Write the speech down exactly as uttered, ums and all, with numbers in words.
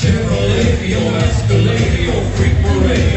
Chevrolet, your Escalade, your Freak Parade.